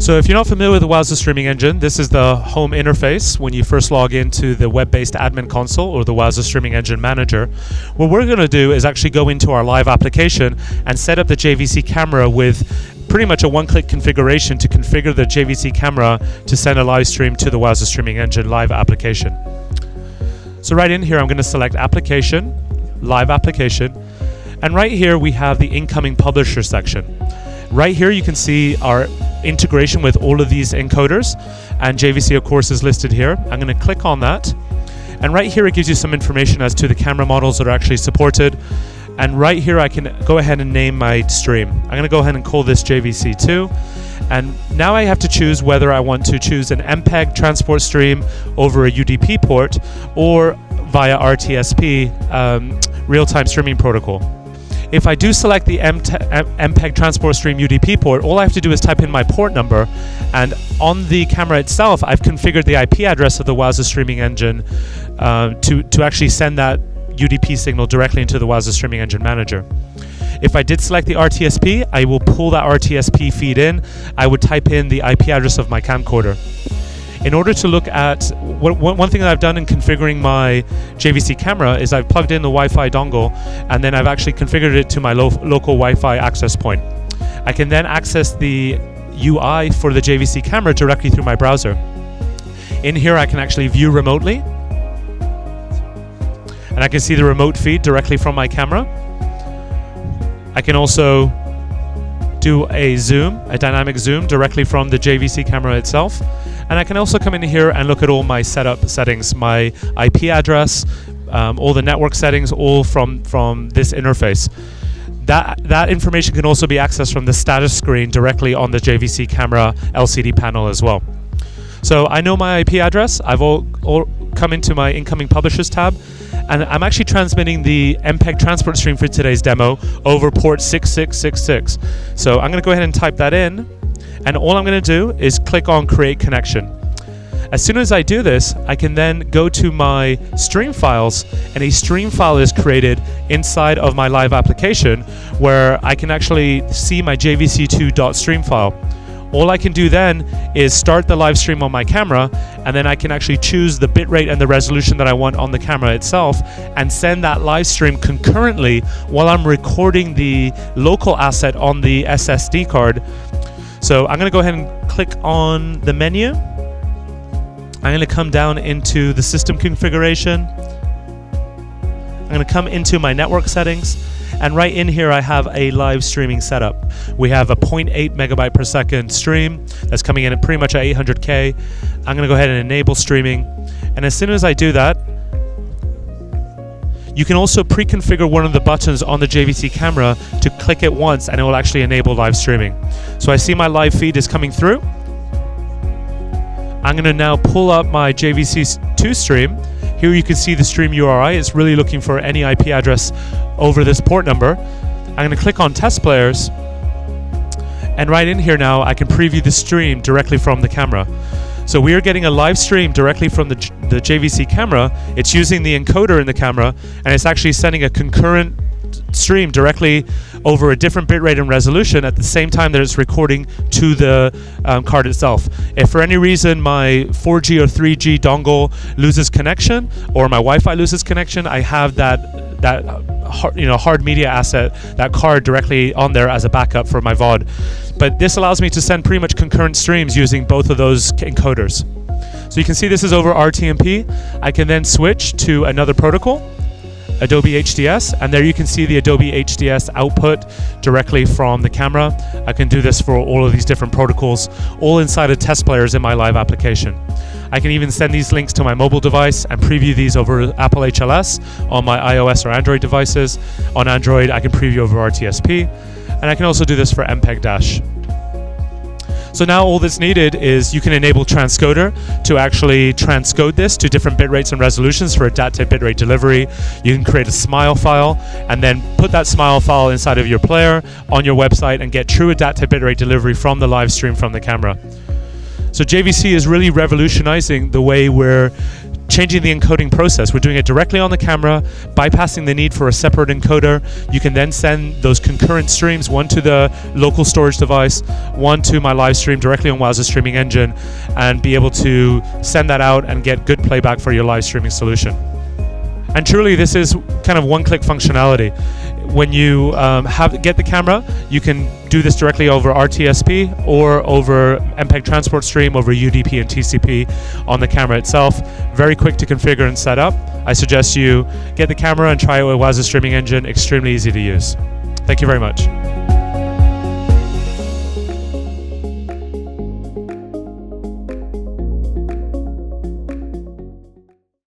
So if you're not familiar with the Wowza Streaming Engine, this is the home interface when you first log into the web-based admin console or the Wowza Streaming Engine Manager. What we're going to do is actually go into our live application and set up the JVC camera with pretty much a one-click configuration to configure the JVC camera to send a live stream to the Wowza Streaming Engine live application. So right in here, I'm going to select Application, Live Application, and right here we have the Incoming Publisher section. Right here you can see our integration with all of these encoders, and JVC of course is listed here. I'm going to click on that, and right here it gives you some information as to the camera models that are actually supported. And right here I can go ahead and name my stream. I'm going to go ahead and call this JVC2. And now I have to choose whether I want to choose an MPEG transport stream over a UDP port or via RTSP real-time streaming protocol. If I do select the MPEG transport stream UDP port, all I have to do is type in my port number, and on the camera itself I've configured the IP address of the Wowza Streaming Engine to actually send that UDP signal directly into the Wowza Streaming Engine Manager. If I did select the RTSP, I will pull that RTSP feed in. I would type in the IP address of my camcorder. In order to look at, one thing that I've done in configuring my JVC camera is I've plugged in the Wi-Fi dongle, and then I've actually configured it to my local Wi-Fi access point. I can then access the UI for the JVC camera directly through my browser. In here I can actually view remotely, and I can see the remote feed directly from my camera. I can also do a zoom, a dynamic zoom directly from the JVC camera itself. And I can also come in here and look at all my setup settings, my IP address, all the network settings, all from this interface. That information can also be accessed from the status screen directly on the JVC camera LCD panel as well. So I know my IP address. I've all come into my Incoming Publishers tab, and I'm actually transmitting the MPEG transport stream for today's demo over port 6666. So I'm going to go ahead and type that in, and all I'm going to do is click on Create Connection. As soon as I do this, I can then go to my stream files, and a stream file is created inside of my live application where I can actually see my jvc2.stream file. All I can do then is start the live stream on my camera, and then I can actually choose the bitrate and the resolution that I want on the camera itself and send that live stream concurrently while I'm recording the local asset on the SSD card. So I'm going to go ahead and click on the menu. I'm going to come down into the system configuration. I'm going to come into my network settings. And right in here I have a live streaming setup. We have a 0.8 megabyte per second stream that's coming in at pretty much at 800K. I'm going to go ahead and enable streaming. And as soon as I do that, you can also pre-configure one of the buttons on the JVC camera to click it once, and it will actually enable live streaming. So I see my live feed is coming through. I'm going to now pull up my JVC2 stream. Here you can see the stream URI. It's really looking for any IP address over this port number. I'm going to click on Test Players, and right in here now I can preview the stream directly from the camera. So we are getting a live stream directly from the JVC camera. It's using the encoder in the camera, and it's actually sending a concurrent stream directly over a different bitrate and resolution at the same time that it's recording to the card itself. If for any reason my 4G or 3G dongle loses connection, or my Wi-Fi loses connection, I have that hard media asset, that card directly on there as a backup for my VOD. But this allows me to send pretty much concurrent streams using both of those encoders. So you can see this is over RTMP. I can then switch to another protocol, Adobe HDS, and there you can see the Adobe HDS output directly from the camera. I can do this for all of these different protocols, all inside of Test Players in my live application. I can even send these links to my mobile device and preview these over Apple HLS on my iOS or Android devices. On Android, I can preview over RTSP, and I can also do this for MPEG-DASH. So now all that's needed is you can enable Transcoder to actually transcode this to different bit rates and resolutions for adaptive bitrate delivery. You can create a SMILE file and then put that SMILE file inside of your player on your website and get true adaptive bitrate delivery from the live stream from the camera. So JVC is really revolutionizing the way we're changing the encoding process. We're doing it directly on the camera, bypassing the need for a separate encoder. You can then send those concurrent streams, one to the local storage device, one to my live stream directly on Wowza Streaming Engine, and be able to send that out and get good playback for your live streaming solution. And truly, this is kind of one-click functionality. When you get the camera, you can do this directly over RTSP or over MPEG transport stream, over UDP and TCP on the camera itself. Very quick to configure and set up. I suggest you get the camera and try it with Wowza Streaming Engine. Extremely easy to use. Thank you very much.